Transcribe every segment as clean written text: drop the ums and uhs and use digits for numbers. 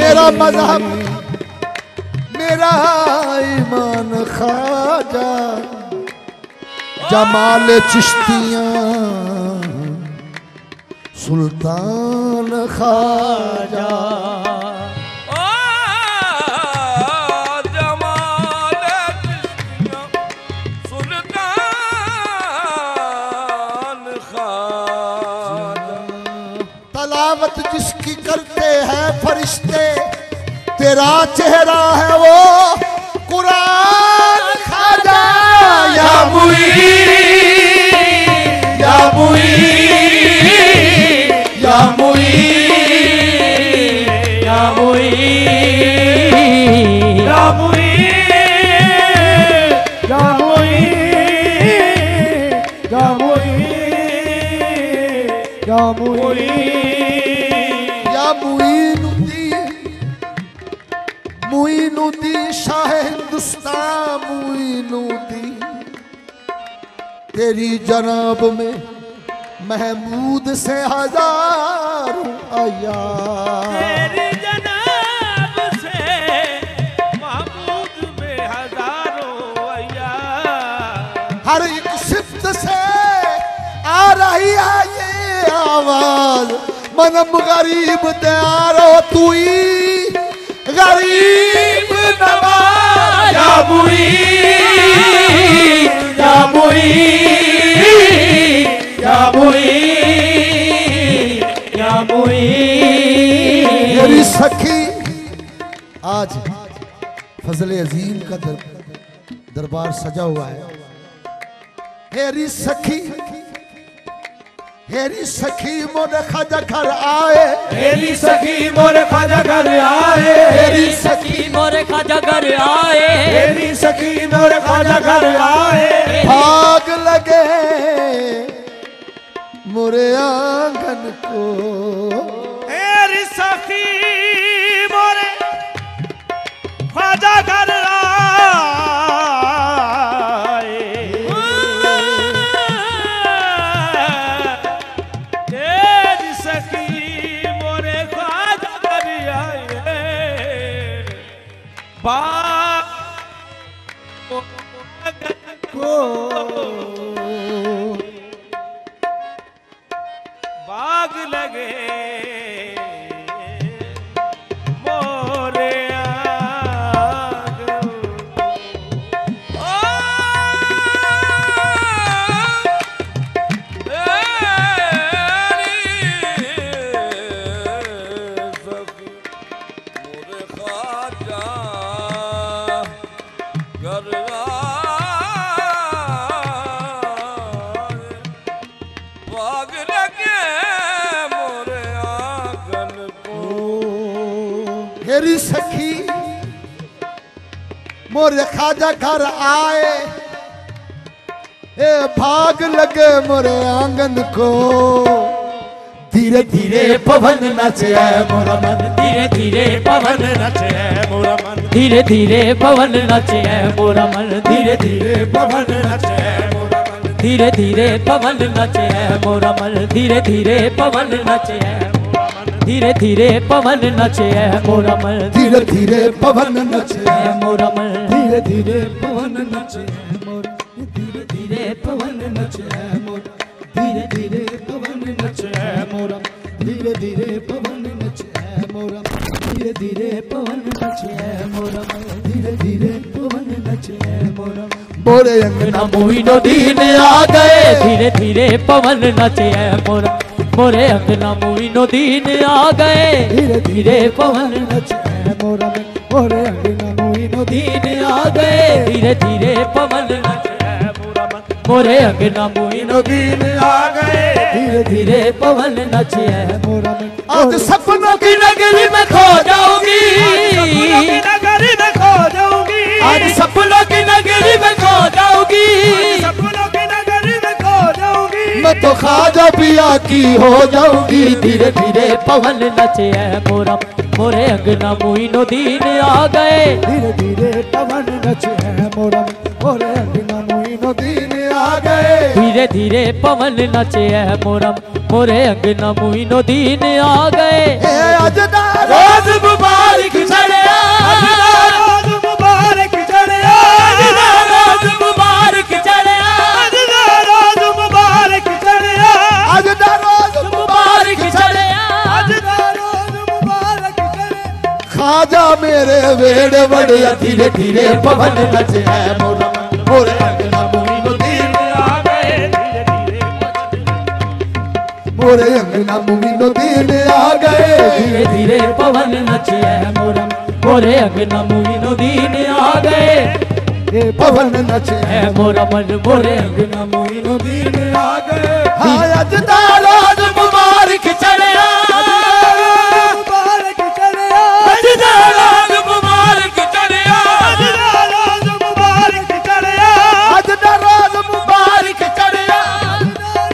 मेरा मजहब मेरा ईमान ख्वाजा जमाल चिश्तियाँ सुल्तान ख्वाजा जिसकी करते हैं फरिश्ते तेरा चेहरा है वो कुरान खाजा या मुई या मुई या मुई या मुई या मुई या मुई या मुई या मुई मुईनुद्दीन शाह हिंदुस्तान मुईनुद्दीन तेरी जनाब में महमूद से हजारों अयार तेरी जनाब से महमूद में हजारों अयार हर एक सिफ्त से आ रही है ये आवाज मनम गरीब त्यारो तू ही गरीब नवाज या मुई या मुई या मुई या मुई मेरी सखी आज फजल अजीम का दरबार सजा हुआ है। हेरी सखी हेरी सखी मोरे खाजा घर आए हेरी सखी मोरे खाजा घर आए हेरी सखी मोरे खाजा घर आए हेरी सखी मोरे खाजा घर आए भाग लगे मोरे आंगन को हेरी सखी मोरे खाजा घर बाग लगे मोरे आंगन ओ मोरे खाजा हेरी सखी मोरे खाजा घर आए ए भाग लगे मोरे आंगन को धीरे धीरे पवन नचे है मोरा मन धीरे धीरे पवन नचे है मोरा मन धीरे धीरे पवन नचे है मोरा मन धीरे धीरे पवन नचे है मोरा मन धीरे धीरे पवन नचे है मोरा मन धीरे धीरे पवन नचे है धीरे धीरे पवन नचे है मोरा मन धीरे धीरे पवन नचे है मोरा मन धीरे धीरे पवन नचे है मोरा धीरे धीरे पवन नचे है मोरा धीरे धीरे पवन नचे है मोरा धीरे धीरे पवन नचे है मोरा धीरे धीरे पवन नचे है मोरा धीरे धीरे पवन नचे है मोरा मोरे अंगना मोइनुद्दीन आ गए धीरे धीरे पवन नचे है मोरा मोरे अंगना मुईनुद्दीन आ गए धीरे धीरे पवन नचे है मोरा में मोरे अंगना मुईनुद्दीन आ गए धीरे धीरे पवन नचे है मोरा में मोरे अंगना मुईनुद्दीन आ गए धीरे धीरे पवन नचे है मोरा में आज सपनों की नगरी में खो जाऊंगी, नगरी में खो जाऊंगी, आज सपनों की नगरी में खो जाऊंगी, सपनों की नगरी में खो जाऊंगी, मैं तो खाजा पिया की हो जाऊंगी। धीरे धीरे पवन नचे है मोरा मोरे अंगना मुईनुद्दीन आ गए, धीरे धीरे पवन नचे है मोरा मोरे अंगना मुईनुद्दीन आ गए, धीरे धीरे पवन नचे है मोरम मोरे अंगना मुईनुद्दीन आ गए। रोज मुबारक चढ़िया, रोज मुबारक चढ़िया, रोज मुबारक चढ़िया, रोज मुबारक चढ़िया, रोज मुबारक चढ़िया, रोज मुबारक चढ़िया, खाजा मेरे वेड़े बड़े। धीरे धीरे पवन नचे है मोरम मोरे अंगना मुईनुद्दीन आ गए, मोरे अंगना मुईनुद्दीन आ गए, धीरे धीरे पवन नचे है मोरम मोरे अंगना मुईनुद्दीन आ गए, ये पवन नचे है मोरम मोरे अंगना मुईनुद्दीन आ गए। आज दा रोज मुबारक चढ़िया, मुबारक चढ़िया, आज दा रोज मुबारक चढ़िया, आज दा रोज मुबारक चढ़िया, आज दा रोज मुबारक चढ़िया,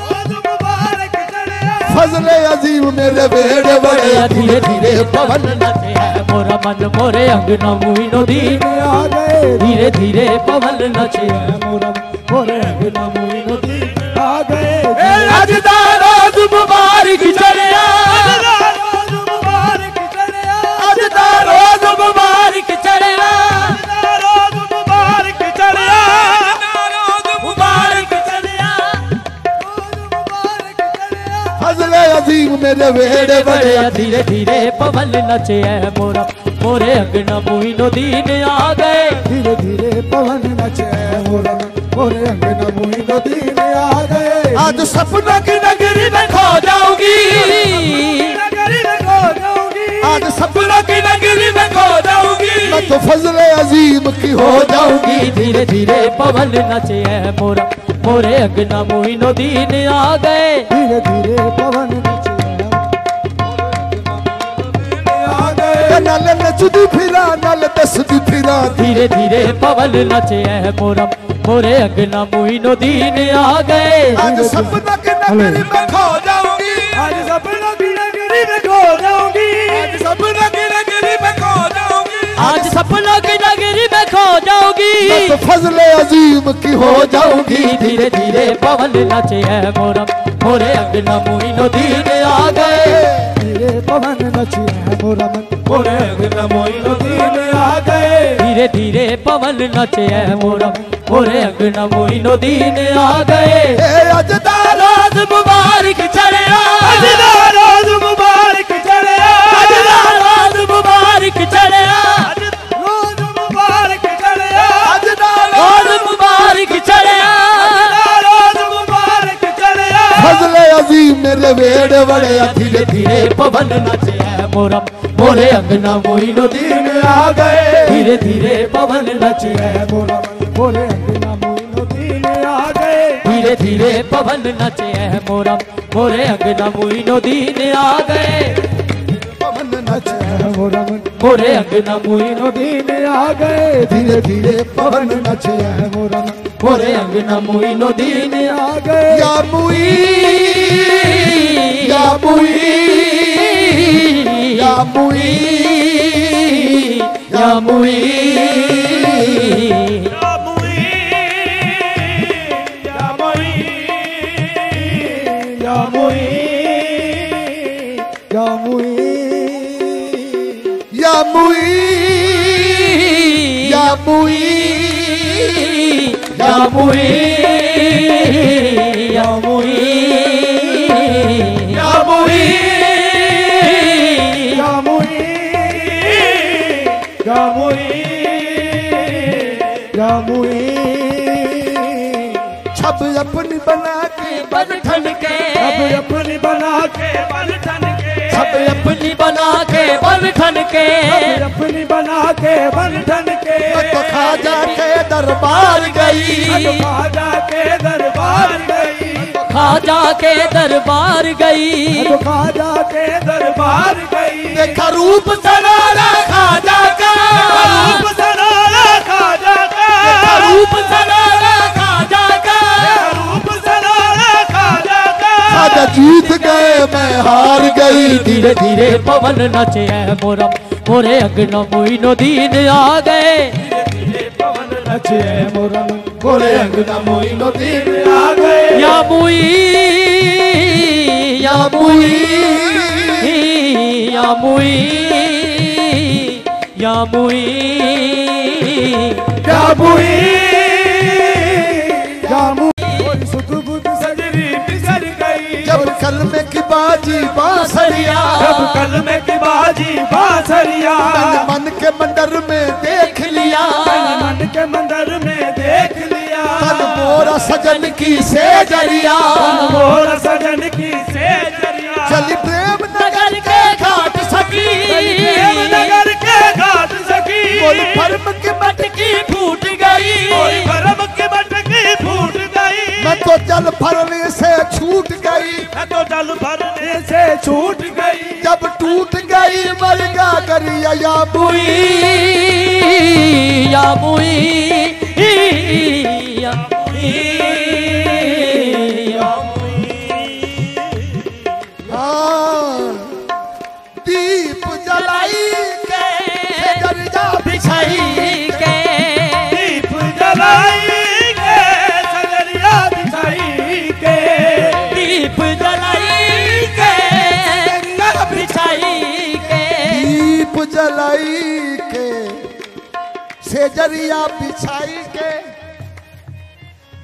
रोज मुबारक चढ़िया, फजले अजीम मेरे बेड़े बड़े। धीरे धीरे पवन नचे है मोरा मन मोरे अंगना मुईनुद्दीन आ गए, धीरे धीरे पवन नचे है मोरा मोरे अंगना मुईनुद्दीन आ गए। आज दा रोज मुबारक चढ़िया, रोज मुबारक चढ़िया, आज दा रोज मुबारक चढ़िया, रोज मुबारक चढ़िया, रोज मुबारक चढ़िया, रोज मुबारक चढ़िया, फजले अजीम मेरे वेड़े बड़े। धीरे धीरे पवन नचे है मोरा मोरे अंगना मुईनुद्दीन आ गए, धीरे धीरे पवन नचे है मोरा मोरे अंगना मुईनुद्दीन आ गए। आज सपनों की नगरी में खो जाऊंगी, नगरी में खो जाऊंगी, आज सपनों की नगरी में खो जाऊंगी, मैं तो फजले अजीम की हो जाऊंगी। धीरे धीरे पवन नचे है मोरा मोरे अंगना मुईनुद्दीन आ गए, धीरे धीरे पवन नचे है आ गए। नल नचदी फिरा, नल दसदी फिरा, धीरे धीरे पवन नचे है मोरा मोरे अंगना मुईनुद्दीन आ गए। आज सपनों की नगरी में खो जाऊंगी, आज सपनों की नगरी में खो जाऊंगी, आज सपनों की नगरी में खो जाऊंगी, आज सपनों की नगरी में खो जाऊंगी, मैं तो फजले अजीम की हो जाऊंगी। धीरे धीरे पवन नचे है मोरा मोरे अंगना मुईनुद्दीन आ गए, धीरे पवन नचे है मोरा मोरे अंगना मुईनुद्दीन आ गए, धीरे धीरे पवन नचे है मोरा मोरे अंगना मुईनुद्दीन आ गए। आज दा रोज मुबारक चढ़िया, आज दा रोज मुबारक चढ़िया, आज दा रोज मुबारक चढ़िया, रोज मुबारक चढ़िया, आज दा रोज मुबारक चढ़िया, रोज मुबारक चढ़िया, फजले अजीम मेरे वेड़े बड़े। धीरे धीरे पवन नचे है मोरा मोरे अंगना मुईनुद्दीन आ गए, धीरे धीरे पवन नचे है मोरा मोरे अंगना मुईनुद्दीन आ गए, धीरे धीरे पवन नचे है मोरा मोरे अंगना मुईनुद्दीन आ गए, पवन नचे है मोरा मोरे अंगना मुईनुद्दीन आ गए, धीरे धीरे पवन नचे है मोरा मोरे अंगना मुईनुद्दीन आ गए। या मुई, या मुई, या मुई, या मुई, या मुई, या मुई, या मुई, या मुई, या मुई, या मुई, या मुई, या मुई, छब अपनी बना के बनठन के, छब अपनी बना के बनठन के, छब अपनी बना के बनठन के, अपनी बना के बनठन के, तो खाजा के दरबार गई, खाजा के दरबार गई, खाजा के दरबार गई, खाजा के दरबार गई। देखा रूप सनारा खाजा का, रूप सनारा खाजा का, रूप सनारा खाजा का, रूप सनारा खाजा का। खाजा जीत गए मैं हार गई। धीरे धीरे पवन नचे है मोरा मोरे अगन मुईनुद्दीन आ गए। धीरे पवन नचे है मोरा मोरे अगन मुईनुद्दीन आ गए। या मुई या मुई या मुई या मुई या मुई। सुतुबुत सजरी पिसर गई जब कलमे की बाजी बांसरिया, जब कलमे की बाजी बांसरिया। मन के मंदिर में देख लिया, मन के मंदिर में देख लिया। मोरा सजन की से जरिया, मोरा सजन की से जरिया। चली प्रेम नगर के घाट सकी, प्रेम नगर के घाट सकी। कोई भरम के मटकी फूट गई, कोई भरम के मटकी फूट गई। मैं तो जल भरने से छूट गई, मैं तो जल भरने से छूट गई। जब टूट गई मलगा करिया या मुई या मुई या मुई या मुई। दीप जलाई के सजरिया बिछाई के, दीप जलाई के सजरिया बिछाई के, दीप जलाई के सजरिया बिछाई के, दीप जलाई के सजरिया बिछाई के।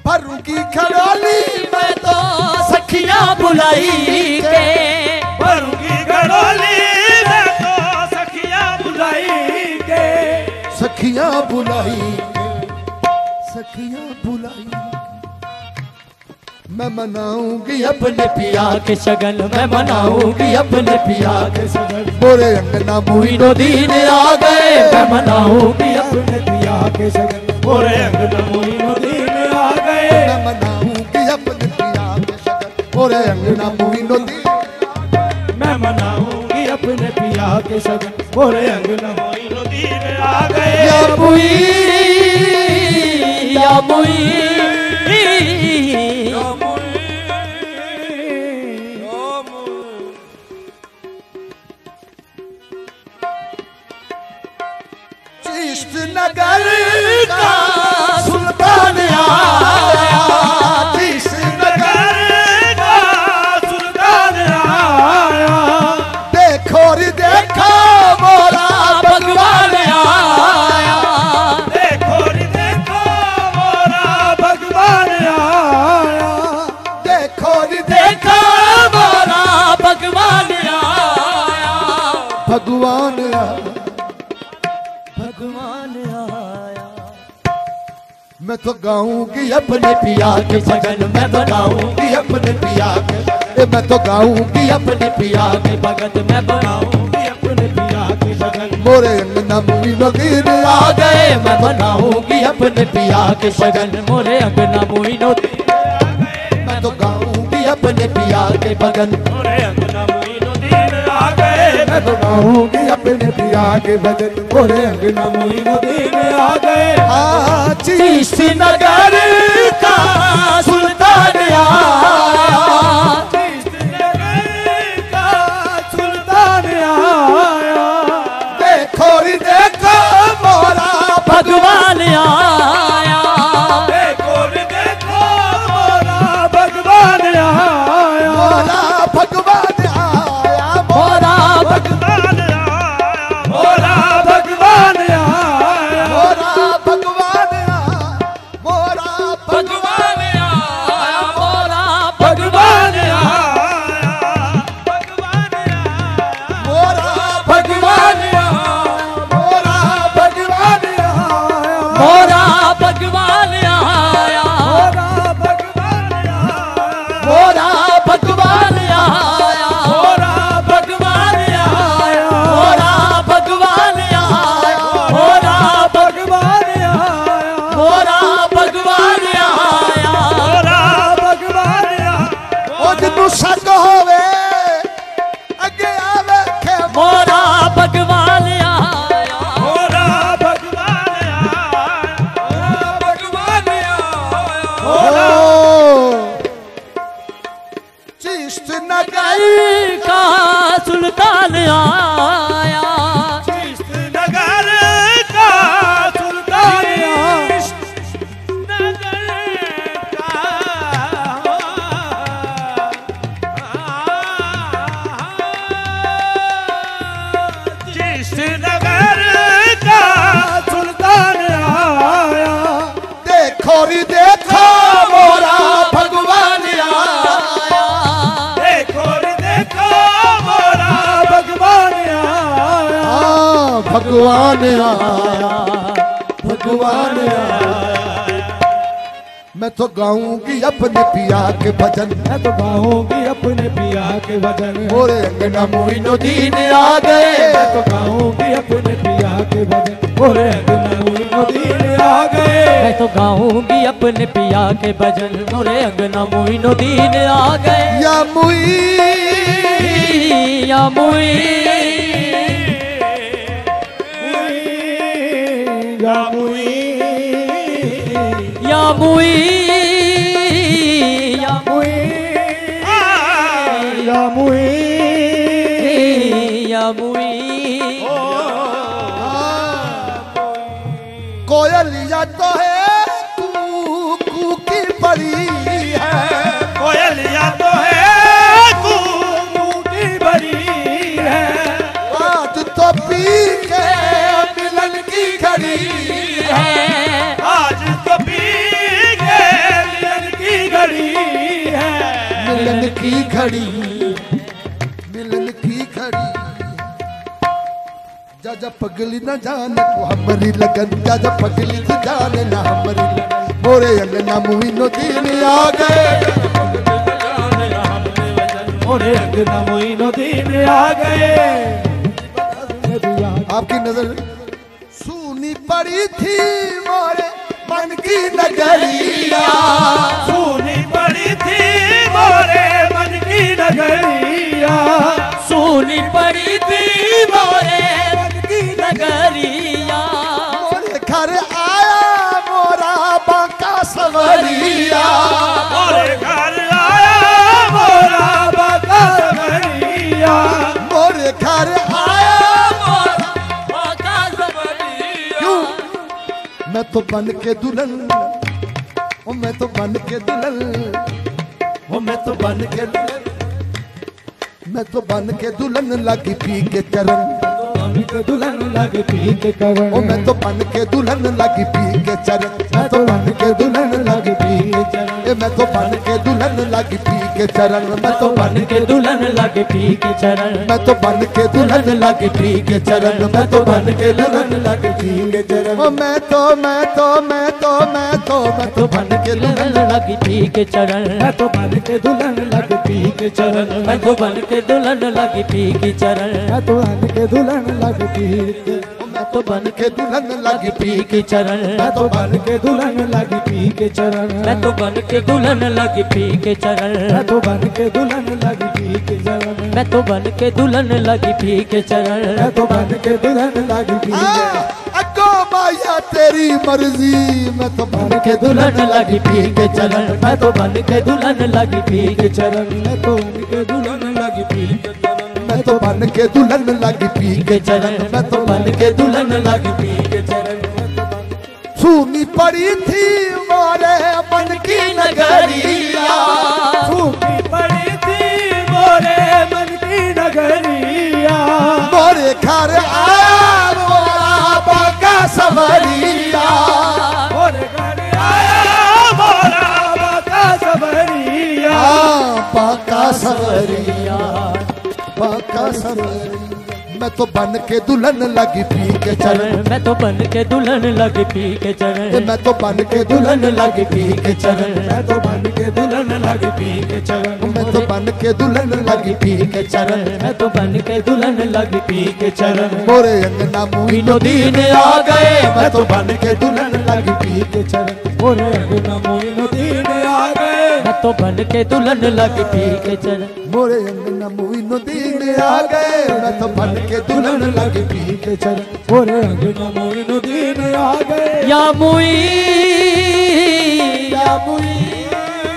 भरूंगी घड़ोली में तो सखियां बुलाई के, भरूंगी घड़ोली में तो सखियां बुलाई के, सखियां बुलाई के, सखियां बुलाई। मैं मनाऊंगी अपने पिया के शगन, मैं मनाऊंगी अपने पिया के शगन। मोरे अंगना मुईनुद्दीन आ गए। मैं मनाऊंगी अपने पिया के शगन, मोरे अंगना मुईनुद्दीन। मैं मनाऊंगी अपने पिया के शगन, मोरे अंगना मुईनुद्दीन। मैं मनाऊंगी अपने पिया के शगन, मोरे अंगना मुईनुद्दीन आ गए। या मुई या मुई या मुई। चिश्त नगर का सुल्तान भगवान आया, भगवान आया। मैं तो गाऊंगी अपने पिया के भजन, मैं तो गाऊंगी अपने पिया के, मैं तो गाऊंगी अपने पिया के भगत, मैं तो गाऊंगी अपने पिया के भजन। मोरे अंगना मुईनुद्दीन आ गए। मैं बनाऊंगी अपने पिया के भजन, मोरे अंगना मुईनुद्दीन आ गए। मैं तो गाऊंगी अपने पिया के भजन, मोरे अंगना मुईनुद्दीन आ गए। मैं तो गाऊंगी अपने पिया के भजन, मोरे अंगना मुईनुद्दीन आ गए। चिश्ती नगर का सुल्तान आया, चिश्ती नगर का सुल्तान आया। देखो रे देखो मोरा भगवान आया, देखो रे देखो मोरा भगवान आया। मोरा भगवान भगवान आया, मोरा भगवान आया। भगवान आया मैं तो गाऊंगी अपने पिया के भजन, मैं तो गाऊंगी अपने पिया के भजन। और अंगना मुईनुद्दीन आ गए, मैं तो गाऊंगी अपने पिया के भजन। और अंगना मुईनुद्दीन आ गए, मैं तो गाऊंगी अपने पिया के भजन। और अंगना मुईनुद्दीन आ गए। या मुई कोयलिया तो है कू की परी है, कोयलिया तो है कू की परी है। आज तो पी के मिलन की घड़ी है, आज तो पी के मिलन की घड़ी है। मिलन की घड़ी, मिलन की घड़ी। जा पगली न जाने को हमारी लगन, जा पगली न जाने ना हमारी लगन। मोरे अंगना मुईनुद्दीन आ गए, मोरे अंगना मुईनुद्दीन आ गए। आपकी नजर सुनी पड़ी थी मोरे मन की नगरिया, सुनी पड़ी थी मोरे मन की नगरिया, सुनी पड़ी थी मोरे नगरिया। मोरे घर आया मोरा बांका सवरिया, मोरे घर आया मोरा बांका सवरिया, मोरे घर आया मोरा बांका सवरिया। क्यों मैं तो बन के दुल्हन, ओ मैं तो बन के दुल्हन, ओ मैं तो बन के दुल्हन, मैं तो बन के दुल्हन लगी पी के चरण, दुल्हन लगी पी के कवन। ओ मैं तो बन के दुल्हन लगी पी के चरण, मैं तो बन के दुल्हन लगी पी के चरण, मैं तो बन के दुल्हन लगी पी के चरण, मैं तो बन के दुल्हन लगी पी के चरण, मैं तो बन के दुल्हन लगी पी के चरण, मैं तो बन के दुल्हन लगी पी के चरण। ओ मैं तो बन के दुल्हन लगी पी के चरण, मैं तो बन के दुल्हन लगी पी के चरण, मैं तो बन के दुल्हन लगी पी के चरण, मैं तो बन के दुल्हन लगी पी। मैं तो बन के दुल्हन लगी पी के चरण, मैं तो बन के दुल्हन लगी पी के चरण, मैं तो बन के दुल्हन लगी पी के चरण, मैं तो बन के दुल्हन लगी पी के चरण, मैं तो बन के दुल्हन लगी पी के चरण, मैं तो बन के दुल्हन लगी पी के। अगो माया तेरी मर्जी, मैं तो बन के दुल्हन लगी पी के चरण, मैं तो बन के दुल्हन लगी पी के चरण, मैं तो बन के दुल्हन लगी पी के चरण, मैं तो बन के दुल्हन लगी पी के चरण, मैं तो बन के दुल्हन लगी पी के चरण। सुनी पड़ी थी मोरे मन की नगरिया, सुनी पड़ी थी मोरे मन की नगरिया, मोरे घर आया मोरा बांका सवरिया, मोरे घर आया मोरा बांका सवरिया, बांका सवरिया। मैं तो बन के दुल्हन लगी पी के चरण, मैं तो बन के दुल्हन लगी पी के चरण, मैं तो बन के दुल्हन लगी पी के चरण, मैं तो बन के दुल्हन लगी पी के चरण, मैं तो बन के दुल्हन लगी पी के चरण, मैं तो बन के दुल्हन लगी पी के चरण। मोरे अंगना मुईनुद्दीन आ गए, मैं तो बन के दुल्हन लगी पी के चरण, मोरे अंगना मुईनुद्दीन आ गए, मैं तो बन के दुल्हन लगी पी के चरण, मोरे अंगना मुईनुद्दीन आ गए, मैं तो बन के दुल्हन लगी पी के चरण, मोरे अंगना मुईनुद्दीन आ गए। या मुई या मुई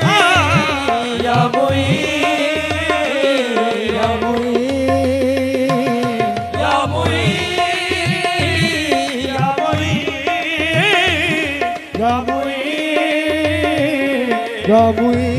या मुई या मुई या मुई या मुई या मुई या मुई।